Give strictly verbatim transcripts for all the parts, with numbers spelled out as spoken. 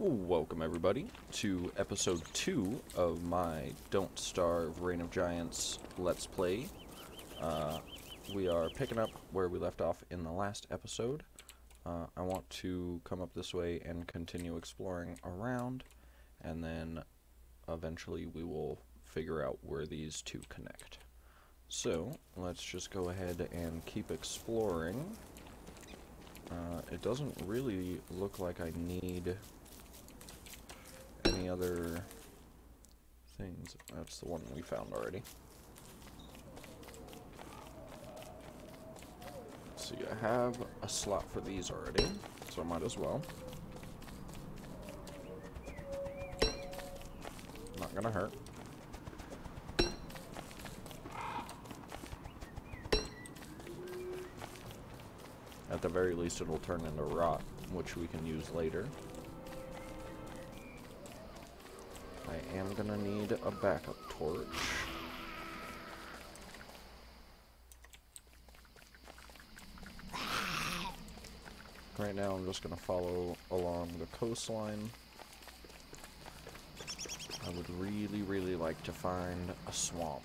Welcome everybody to episode two of my Don't Starve Reign of Giants Let's Play. Uh, we are picking up where we left off in the last episode. Uh, I want to come up this way and continue exploring around, and then eventually we will figure out where these two connect. So let's just go ahead and keep exploring. Uh, it doesn't really look like I need any other things. That's the one we found already. Let's see, I have a slot for these already, so I might as well. Not gonna hurt. At the very least, it'll turn into rot, which we can use later. I am gonna need a backup torch. Right now, I'm just gonna follow along the coastline. I would really, really like to find a swamp.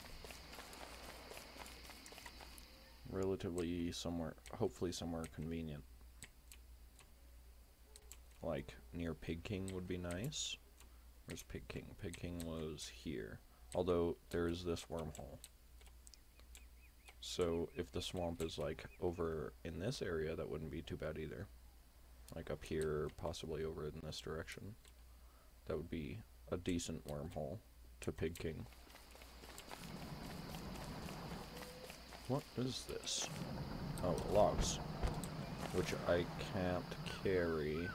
Relatively somewhere, hopefully somewhere convenient. Like near Pig King would be nice. Where's Pig King? Pig King was here. Although there is this wormhole. So if the swamp is like over in this area, that wouldn't be too bad either. Like up here, possibly over in this direction. That would be a decent wormhole to Pig King. What is this? Oh, logs. Which I can't carry,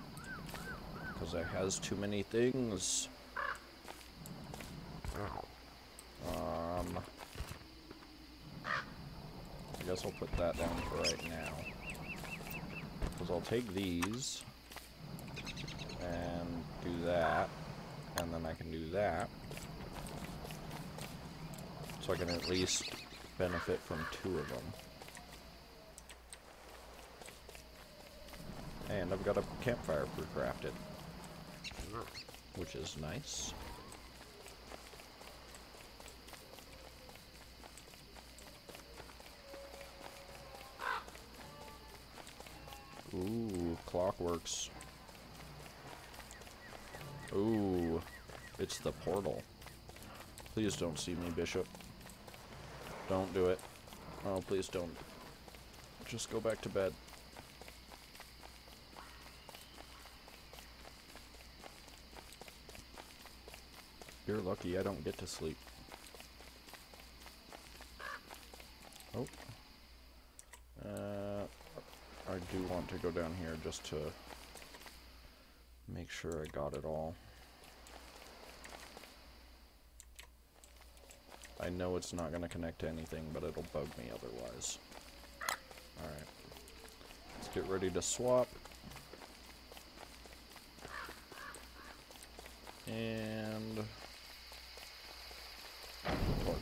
because it has too many things. Um, I guess I'll put that down for right now. Because I'll take these, and do that, and then I can do that. So I can at least benefit from two of them. And I've got a campfire pre-crafted, which is nice. Ooh, clockworks. Ooh, it's the portal. Please don't see me, Bishop. Don't do it. Oh, please don't. Just go back to bed. You're lucky I don't get to sleep. Oh. Uh, I do want to go down here just to make sure I got it all. I know it's not going to connect to anything, but it'll bug me otherwise. Alright. Let's get ready to swap. And torch.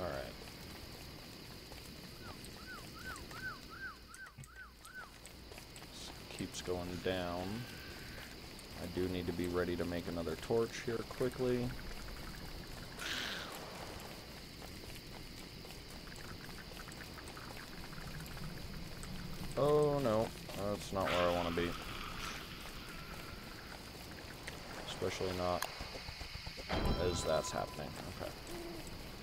Alright. Keeps going down. I do need to be ready to make another torch here quickly. Oh no, that's not where I want to be. Especially not as that's happening.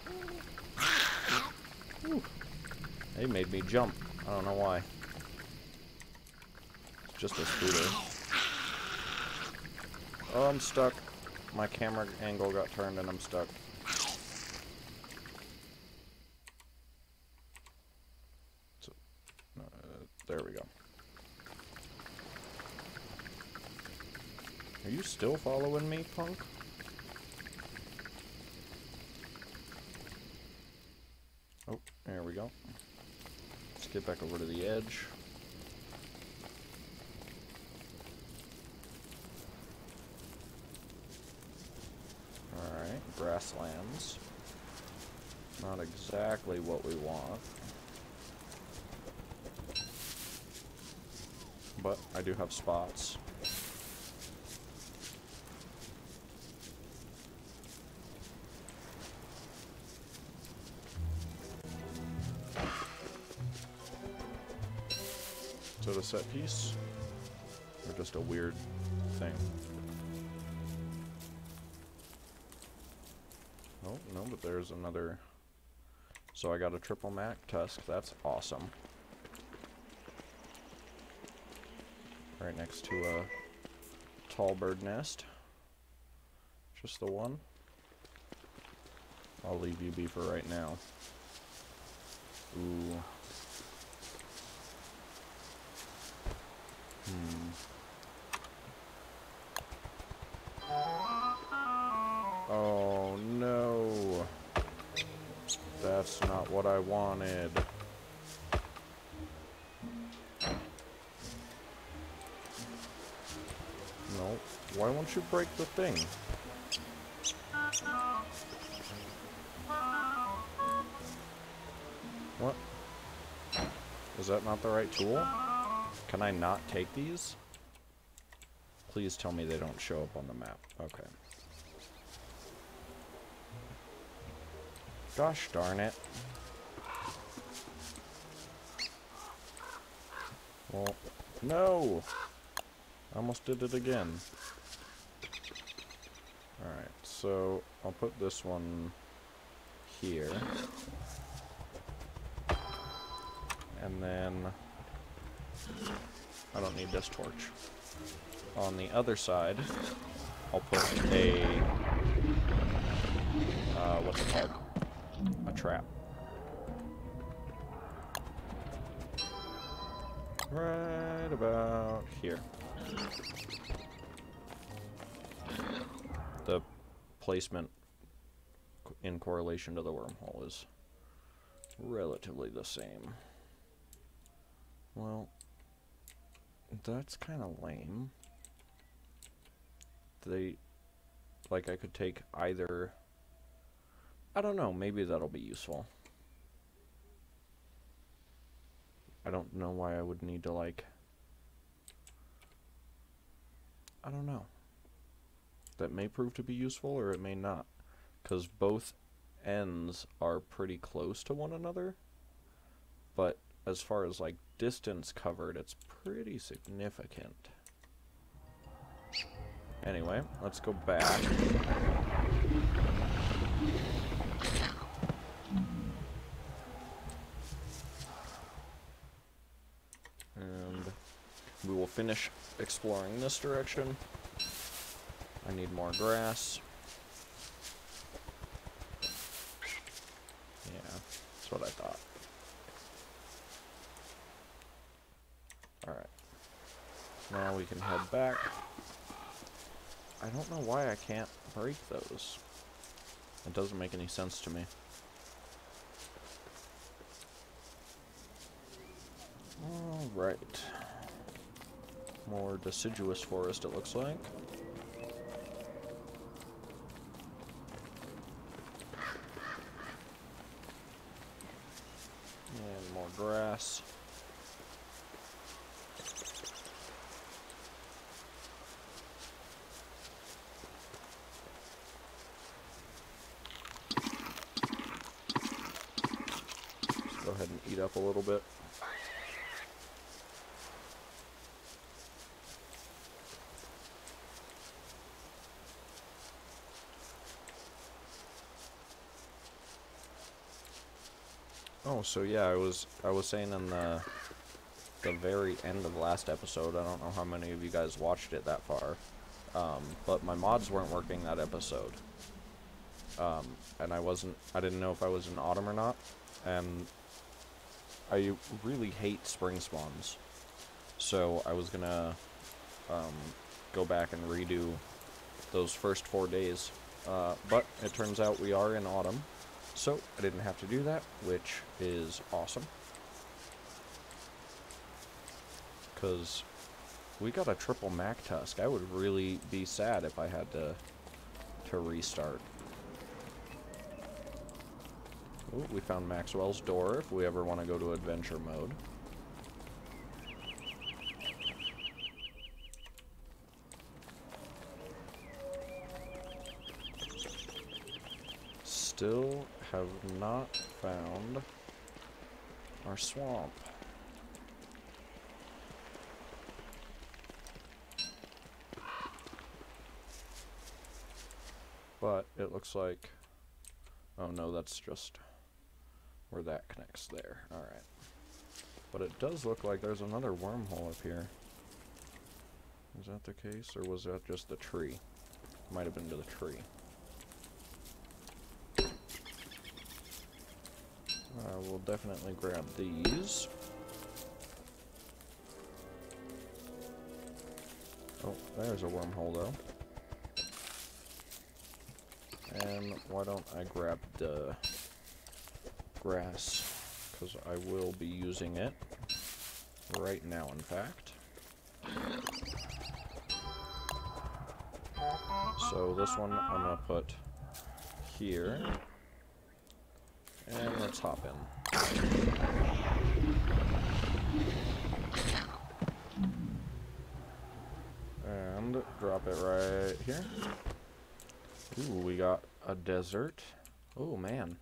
Okay. Ooh. They made me jump. I don't know why. It's just a scooter. Oh, I'm stuck. My camera angle got turned and I'm stuck. So, uh, there we go. Are you still following me, punk? Oh, there we go. Let's get back over to the edge. Grasslands. Not exactly what we want. but I do have spots. Is that a set piece? Or just a weird thing? Oh, no, but there's another. So I got a triple Mac Tusk. That's awesome. Right next to a tall bird nest. Just the one. I'll leave you be for right now. Ooh. Hmm. Oh no. That's not what I wanted. No. Why won't you break the thing? What? Is that not the right tool? Can I not take these? Please tell me they don't show up on the map. Okay. Gosh darn it. Well, no! I almost did it again. Alright, so I'll put this one here. And then I don't need this torch. On the other side, I'll put a uh, what's it called? A trap. Right about here. The placement in correlation to the wormhole is relatively the same. Well, that's kind of lame. They, like, I could take either. I don't know, maybe that'll be useful. I don't know why I would need to, like, I don't know. That may prove to be useful or it may not, because both ends are pretty close to one another, but as far as, like, distance covered, it's pretty significant. Anyway, let's go back. And we will finish exploring this direction. I need more grass. Yeah, that's what I thought. Alright. Now we can head back. I don't know why I can't break those. It doesn't make any sense to me. Alright. More deciduous forest, it looks like. And more grass. Up a little bit. Oh, so yeah, I was I was saying in the the very end of the last episode, I don't know how many of you guys watched it that far, um, but my mods weren't working that episode, um, and I wasn't I didn't know if I was in autumn or not, and I really hate spring spawns, so I was gonna um, go back and redo those first four days, uh, but it turns out we are in autumn, so I didn't have to do that, which is awesome, because we got a triple Mac Tusk. I would really be sad if I had to, to restart. Ooh, we found Maxwell's door if we ever want to go to adventure mode. still have not found our swamp. But it looks like, oh no, that's just where that connects there. Alright. But it does look like there's another wormhole up here. Is that the case, or was that just the tree? Might have been to the tree. Uh, we'll definitely grab these. Oh, there's a wormhole though. And why don't I grab the grass, because I will be using it right now, in fact. So this one I'm going to put here, and let's hop in. And drop it right here. Ooh, we got a desert. Oh, man.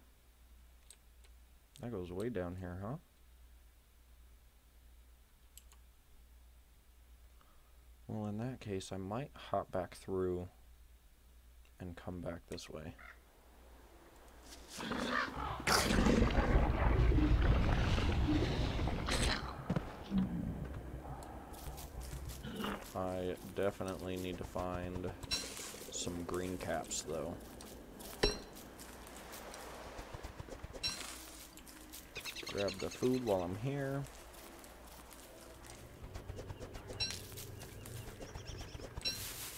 That goes way down here, huh? Well, in that case, I might hop back through and come back this way. I definitely need to find some green caps, though. Grab the food while I'm here.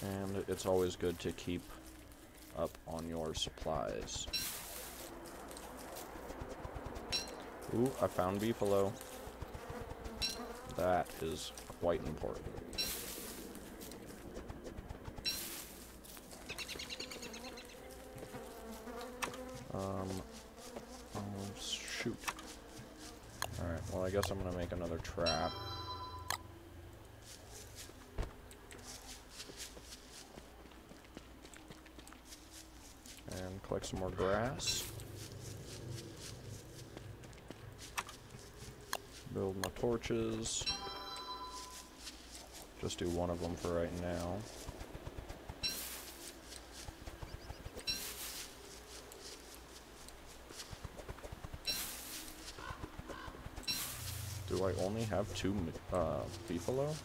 And it's always good to keep up on your supplies. Ooh, I found beefalo. That is quite important. Um, oh, shoot. Alright, well I guess I'm gonna make another trap. And collect some more grass. Build my torches. Just do one of them for right now. Do I only have two uh, beefalo?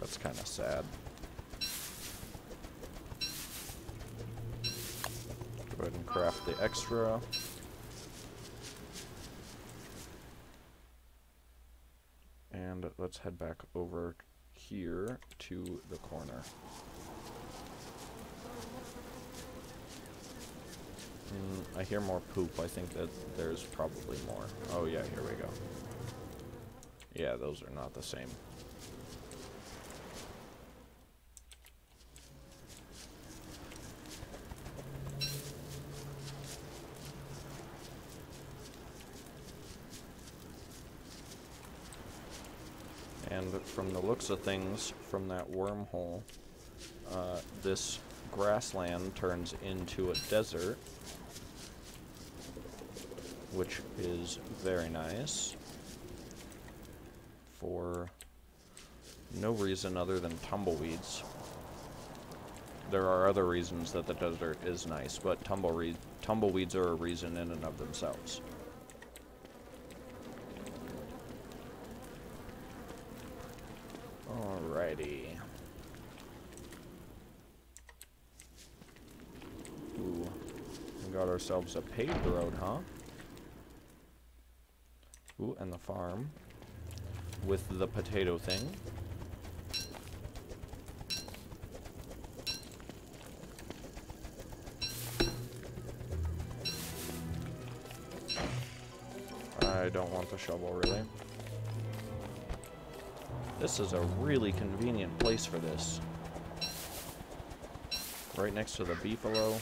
That's kind of sad. Go ahead and craft the extra. And let's head back over here to the corner. Mm, I hear more poop. I think that there's probably more. Oh yeah, here we go. Yeah, those are not the same. And from the looks of things, from that wormhole, uh, this grassland turns into a desert, which is very nice for no reason other than tumbleweeds. There are other reasons that the desert is nice, but tumbleweed, tumbleweeds are a reason in and of themselves. Alrighty. Ooh, we got ourselves a paved road, huh? Ooh, and the farm with the potato thing. I don't want the shovel, really. This is a really convenient place for this. Right next to the beefalo.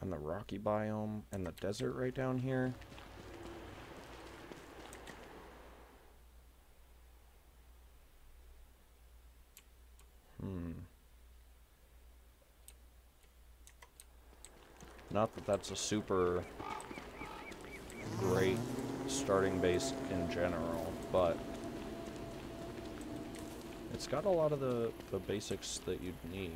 And the rocky biome, and the desert right down here. Not that that's a super great starting base in general, but it's got a lot of the, the basics that you'd need.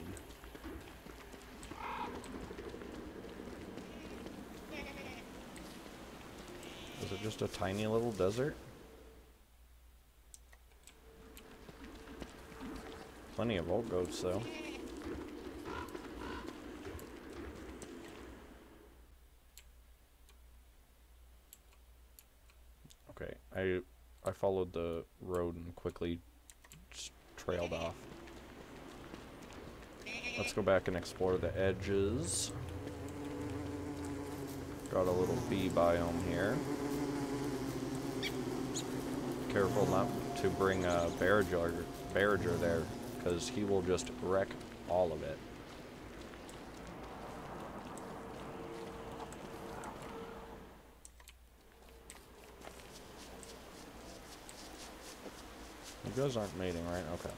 Is it just a tiny little desert? Plenty of old goats, though. Okay, I I followed the road and quickly just trailed off. Let's go back and explore the edges. Got a little bee biome here. Careful not to bring a barrager, barrager there, because he will just wreck all of it. You guys aren't mating, right? Okay.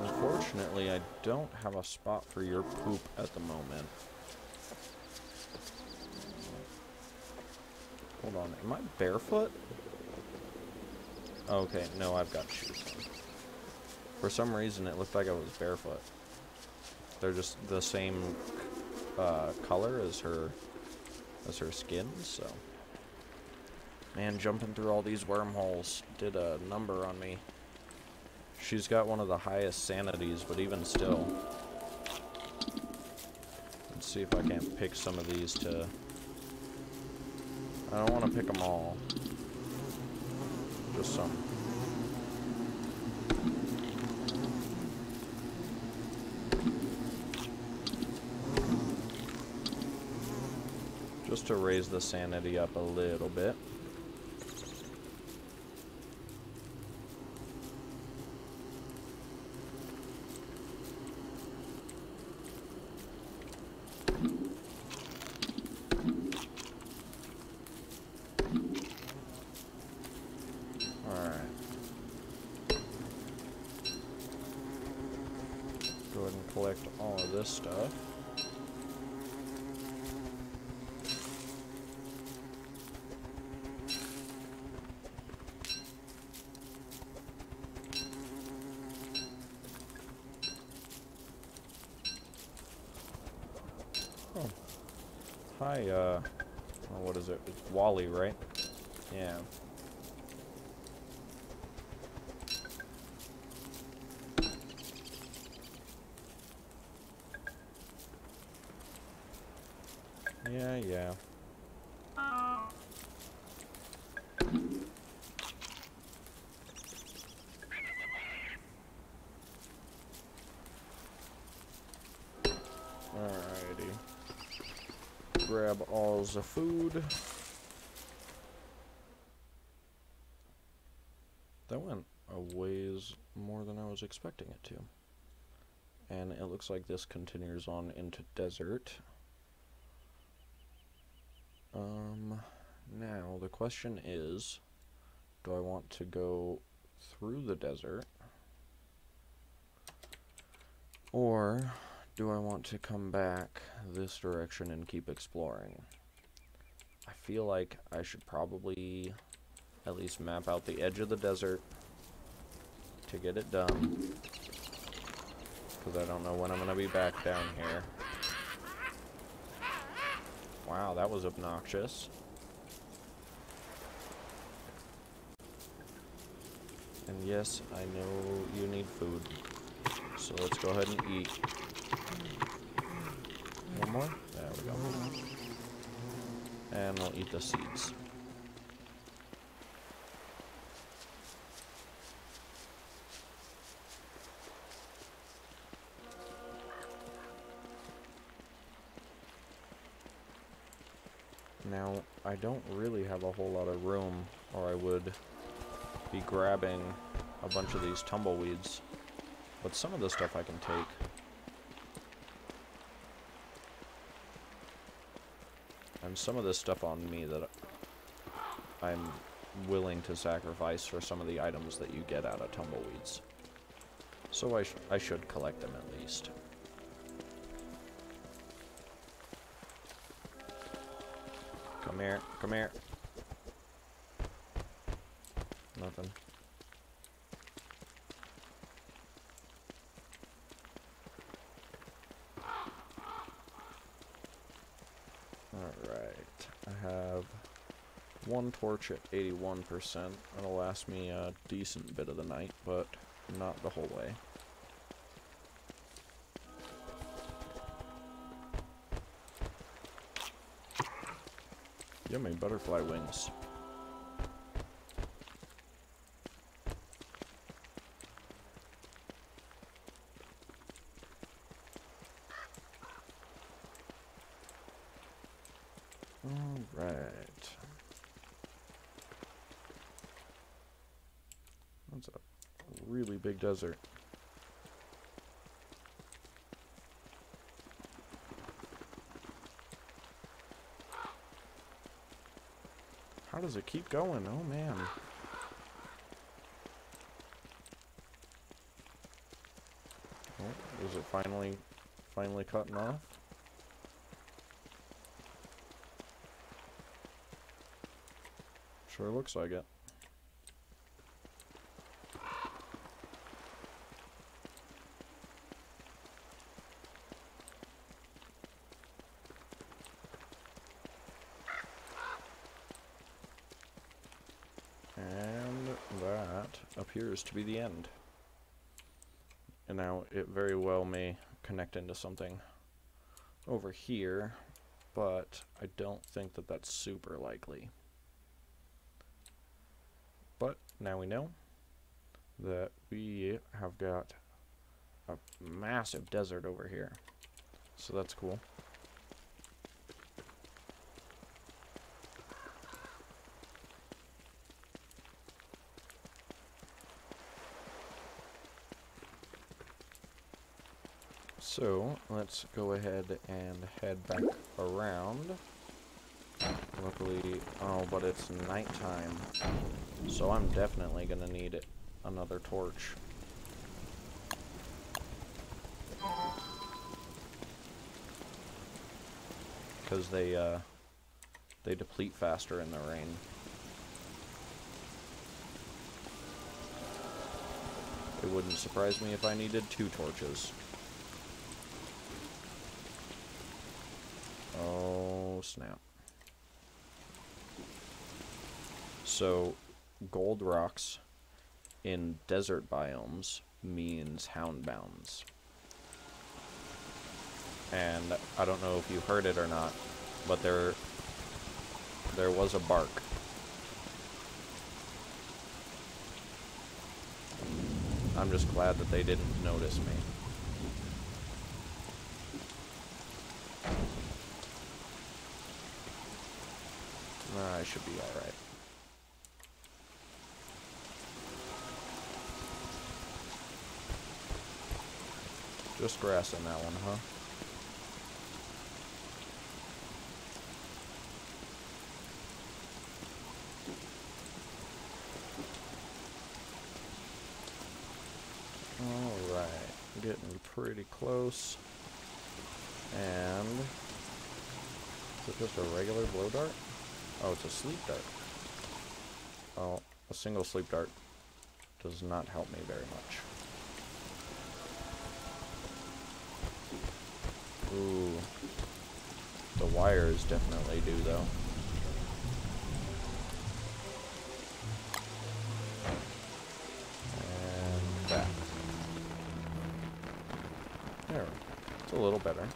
Unfortunately, I don't have a spot for your poop at the moment. Hold on, am I barefoot? Okay, no, I've got shoes on. For some reason, it looked like I was barefoot. They're just the same uh, color as her as her skin, so. Man, jumping through all these wormholes did a number on me. She's got one of the highest sanities, but even still. Let's see if I can't pick some of these to... I don't want to pick them all. Just some. Just to raise the sanity up a little bit. Stuff. Oh. Hi, uh, oh, what is it? It's Wally, right? Yeah. Yeah, yeah. Alrighty. Grab all the food. That went a ways more than I was expecting it to. And it looks like this continues on into desert. Um, now the question is, do I want to go through the desert, or do I want to come back this direction and keep exploring? I feel like I should probably at least map out the edge of the desert to get it done, because I don't know when I'm going to be back down here. Wow, that was obnoxious. And yes, I know you need food. So let's go ahead and eat. One more? There we go. And we'll eat the seeds. Now, I don't really have a whole lot of room, or I would be grabbing a bunch of these tumbleweeds, but some of the stuff I can take. And some of this stuff on me that I'm willing to sacrifice for some of the items that you get out of tumbleweeds. So I, sh I should collect them at least. Come here, come here. Nothing. Alright, I have one torch at eighty-one percent. That'll last me a decent bit of the night, but not the whole way. Yummy butterfly wings. Alright. That's a really big desert. How does it keep going? Oh man. Oh, is it finally, finally cutting off? Sure looks like it. And that appears to be the end. And now it very well may connect into something over here, but I don't think that that's super likely. But now we know that we have got a massive desert over here, so that's cool. So let's go ahead and head back around. Luckily, oh, but it's nighttime, so I'm definitely gonna need another torch. Because they, uh, they deplete faster in the rain. It wouldn't surprise me if I needed two torches. Oh, snap. So, gold rocks in desert biomes means houndbounds. And I don't know if you heard it or not, but there, there was a bark. I'm just glad that they didn't notice me. I should be alright. Just grass in that one, huh? Alright, getting pretty close. And is it just a regular blow dart? Oh, it's a sleep dart. Oh, a single sleep dart does not help me very much. Ooh. The wires definitely do, though. And back. There we go. It's a little better.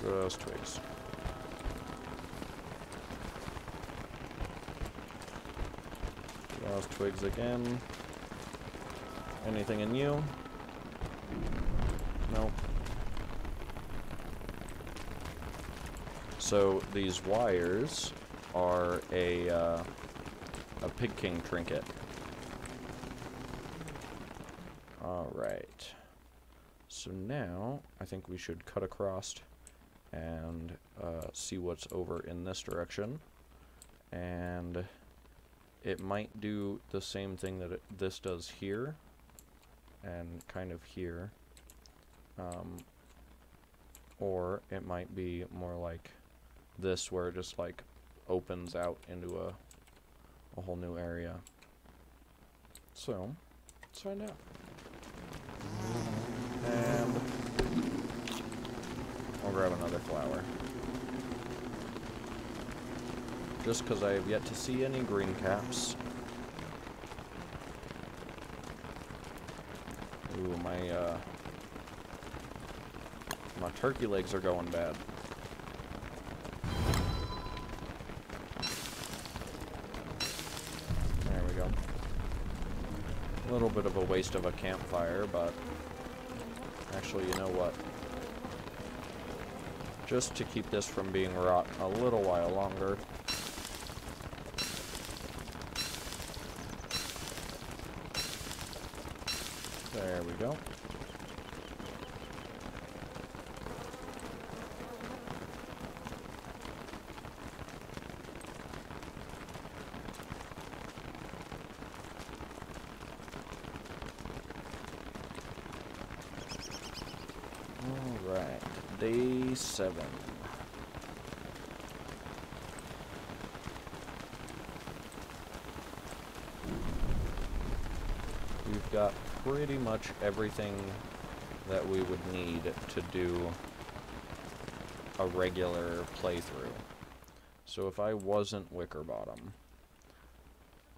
Those twigs. Those twigs again. Anything in you? Nope. So these wires are a uh, a Pig King trinket. All right. So now I think we should cut across and uh, see what's over in this direction, and it might do the same thing that it, this does here and kind of here, um, or it might be more like this where it just like opens out into a, a whole new area. So let's find out. And I'll grab another flower. Just because I have yet to see any green caps. Ooh, my uh, my turkey legs are going bad. There we go. A little bit of a waste of a campfire, but actually, you know what? Just to keep this from being rotten a little while longer. There we go. All right, day seven. We've got pretty much everything that we would need to do a regular playthrough. So if I wasn't Wickerbottom,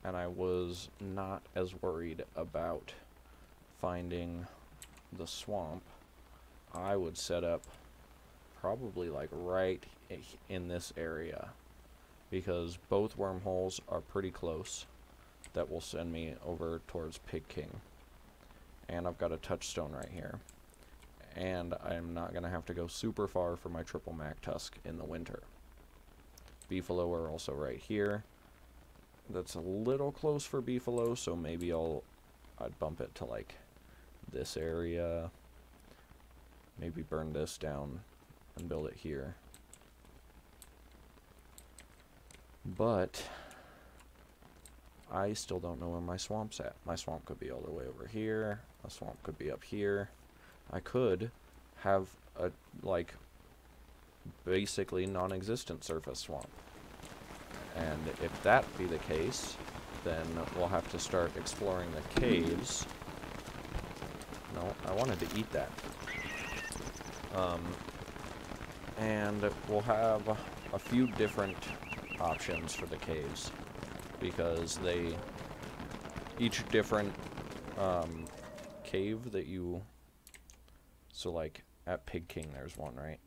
and I was not as worried about finding the swamp, I would set up probably like right in this area, because both wormholes are pretty close that will send me over towards Pig King. And I've got a touchstone right here. And I'm not going to have to go super far for my triple Mac Tusk in the winter. Beefalo are also right here. That's a little close for Beefalo, so maybe I'll I'd bump it to like this area. Maybe burn this down and build it here. But I still don't know where my swamp's at. My swamp could be all the way over here. My swamp could be up here. I could have a, like, basically non-existent surface swamp. And if that be the case, then we'll have to start exploring the caves. No, I wanted to eat that. Um, and we'll have a few different options for the caves, because they, each different um, cave that you, so like at Pig King there's one, right?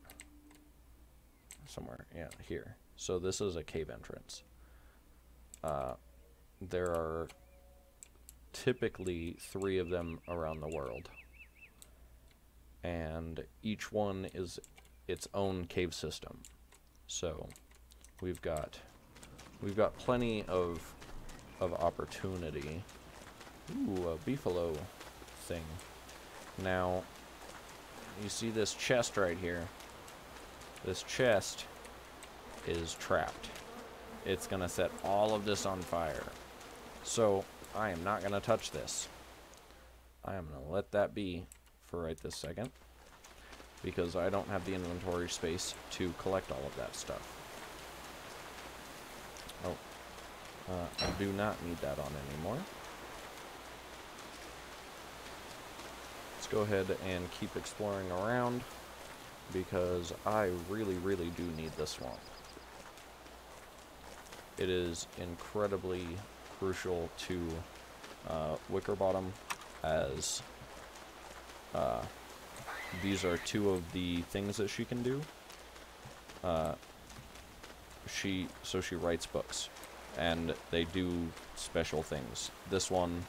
Somewhere, yeah, here. So this is a cave entrance. Uh, there are typically three of them around the world. And each one is its own cave system. So we've got We've got plenty of of opportunity. Ooh, a Beefalo thing. Now, you see this chest right here? This chest is trapped. It's gonna set all of this on fire. So, I am not gonna touch this. I am gonna let that be for right this second, because I don't have the inventory space to collect all of that stuff. Oh, uh, I do not need that on anymore. Let's go ahead and keep exploring around, because I really, really do need this swamp. It is incredibly crucial to uh, Wickerbottom, as uh, these are two of the things that she can do. Uh, She so she writes books, and they do special things. This one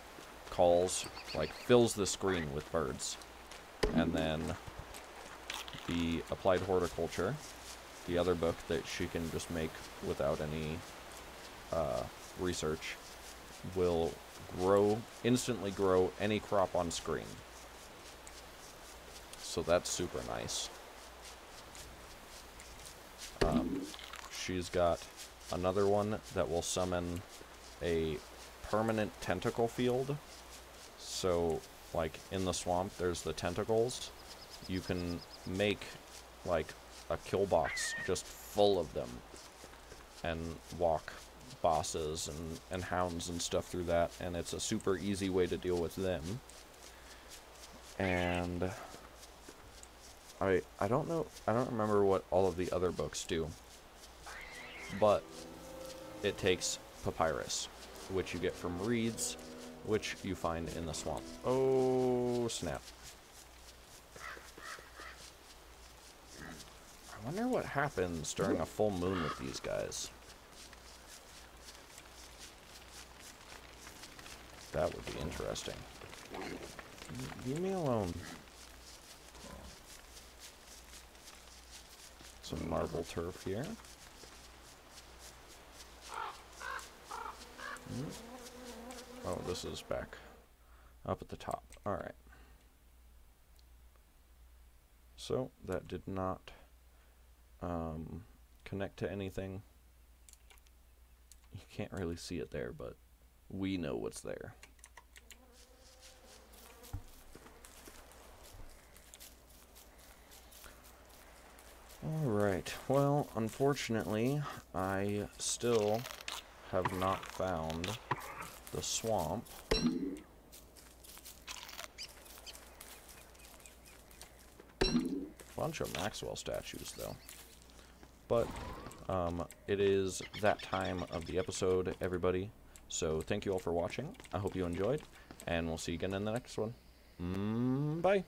calls, like, fills the screen with birds. And then the Applied Horticulture, the other book that she can just make without any uh, research, will grow, instantly grow any crop on screen. So that's super nice. Um, She's got another one that will summon a permanent tentacle field. So, like, in the swamp, there's the tentacles. You can make, like, a kill box just full of them and walk bosses and, and hounds and stuff through that, and it's a super easy way to deal with them. And I I don't know, I don't remember what all of the other books do, but it takes papyrus, which you get from reeds, which you find in the swamp. Oh, snap. I wonder what happens during a full moon with these guys. That would be interesting. Leave me alone. Some marble turf here. Oh, this is back up at the top. Alright. So, that did not um, connect to anything. You can't really see it there, but we know what's there. Alright, well, unfortunately, I still have not found the swamp. Bunch of Maxwell statues, though. But um, it is that time of the episode, everybody. So thank you all for watching. I hope you enjoyed, and we'll see you again in the next one. Mm, bye.